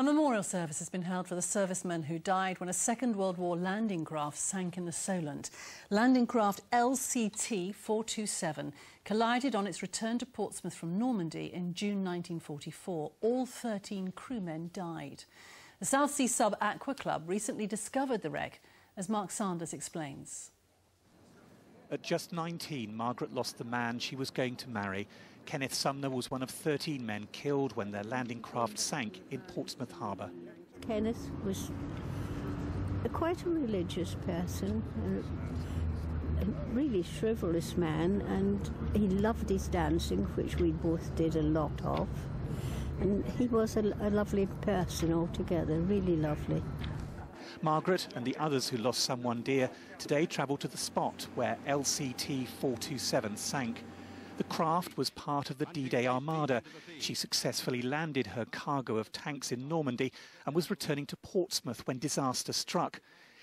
A memorial service has been held for the servicemen who died when a Second World War landing craft sank in the Solent. Landing craft LCT 427 collided on its return to Portsmouth from Normandy in June 1944. All 13 crewmen died. The Southsea Sub-Aqua Club recently discovered the wreck, as Mark Sanders explains. At just 19, Margaret lost the man she was going to marry. Kenneth Sumner was one of 13 men killed when their landing craft sank in Portsmouth Harbour. Kenneth was quite a religious person, a really frivolous man, and he loved his dancing, which we both did a lot of. And he was a lovely person altogether, really lovely. Margaret and the others who lost someone dear today travelled to the spot where LCT 427 sank. The craft was part of the D-Day Armada. She successfully landed her cargo of tanks in Normandy and was returning to Portsmouth when disaster struck.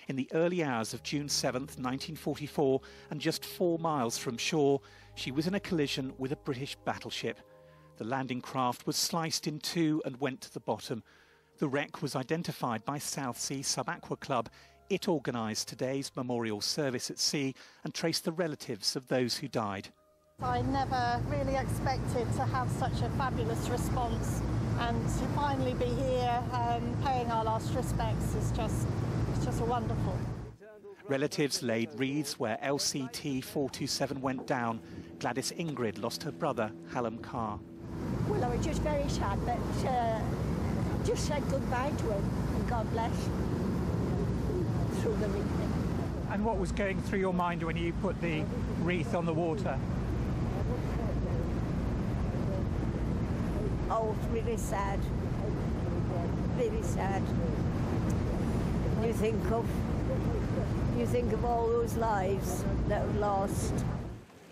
In the early hours of June 7th, 1944, and just 4 miles from shore, she was in a collision with a British battleship. The landing craft was sliced in two and went to the bottom. The wreck was identified by Southsea Sub-Aqua Club. It organised today's memorial service at sea and traced the relatives of those who died. I never really expected to have such a fabulous response, and to finally be here paying our last respects is just wonderful. Relatives laid wreaths where LCT 427 went down. Gladys Ingrid lost her brother, Hallam Carr. Well, I was just very sad, but just said goodbye to him, and God bless through the evening. And what was going through your mind when you put the wreath on the water? Oh, really sad. Really sad. You think of all those lives that were lost.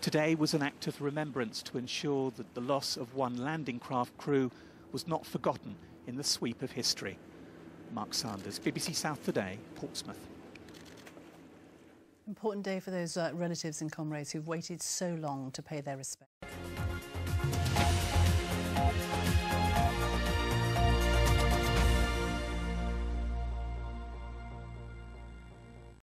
Today was an act of remembrance to ensure that the loss of one landing craft crew was not forgotten in the sweep of history. Mark Sanders, BBC South Today, Portsmouth. Important day for those relatives and comrades who've waited so long to pay their respects.